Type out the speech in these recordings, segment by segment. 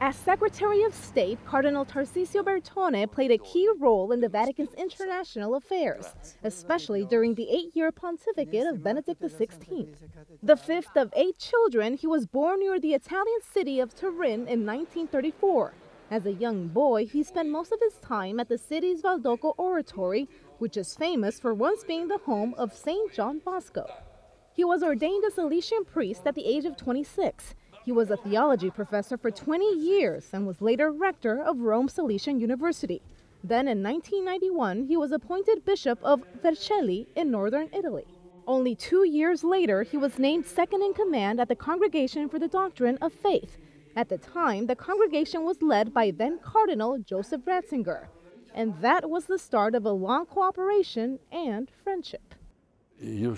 As Secretary of State, Cardinal Tarcisio Bertone played a key role in the Vatican's international affairs, especially during the 8-year pontificate of Benedict XVI. The fifth of 8 children, he was born near the Italian city of Turin in 1934. As a young boy, he spent most of his time at the city's Valdocco Oratory, which is famous for once being the home of St. John Bosco. He was ordained a Salesian priest at the age of 26. He was a theology professor for 20 years and was later rector of Rome Salesian University. Then in 1991, he was appointed bishop of Vercelli in northern Italy. Only 2 years later, he was named second in command at the Congregation for the Doctrine of Faith. At the time, the congregation was led by then Cardinal Joseph Ratzinger. And that was the start of a long cooperation and friendship. You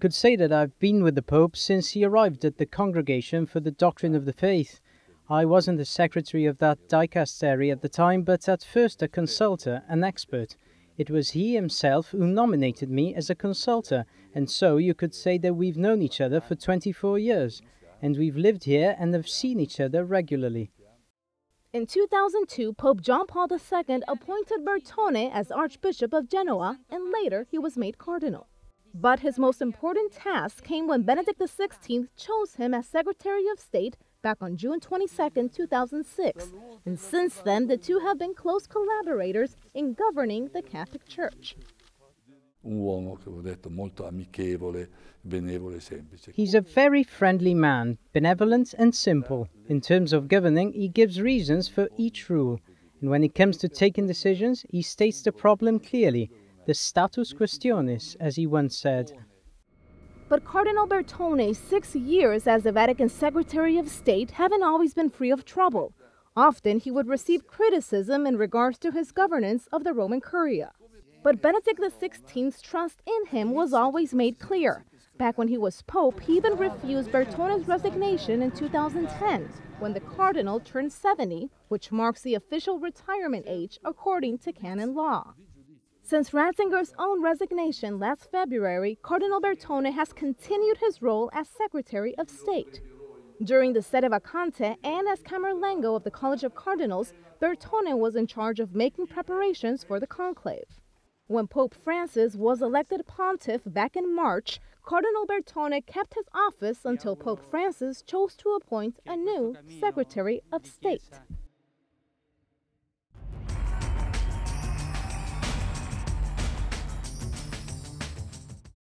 could say that I've been with the Pope since he arrived at the Congregation for the Doctrine of the Faith. I wasn't the secretary of that dicastery at the time, but at first a consultor, an expert. It was he himself who nominated me as a consultor, and so you could say that we've known each other for 24 years. And we've lived here and have seen each other regularly. In 2002, Pope John Paul II appointed Bertone as Archbishop of Genoa, and later he was made cardinal. But his most important task came when Benedict XVI chose him as Secretary of State back on June 22, 2006, and since then the two have been close collaborators in governing the Catholic Church. He's a very friendly man, benevolent and simple. In terms of governing, he gives reasons for each rule. And when it comes to taking decisions, he states the problem clearly, the status questionis, as he once said. But Cardinal Bertone's 6 years as the Vatican Secretary of State haven't always been free of trouble. Often he would receive criticism in regards to his governance of the Roman Curia. But Benedict XVI's trust in him was always made clear. Back when he was Pope, he even refused Bertone's resignation in 2010, when the Cardinal turned 70, which marks the official retirement age according to canon law. Since Ratzinger's own resignation last February, Cardinal Bertone has continued his role as Secretary of State. During the Sede Vacante and as Camerlengo of the College of Cardinals, Bertone was in charge of making preparations for the conclave. When Pope Francis was elected pontiff back in March, Cardinal Bertone kept his office until Pope Francis chose to appoint a new Secretary of State.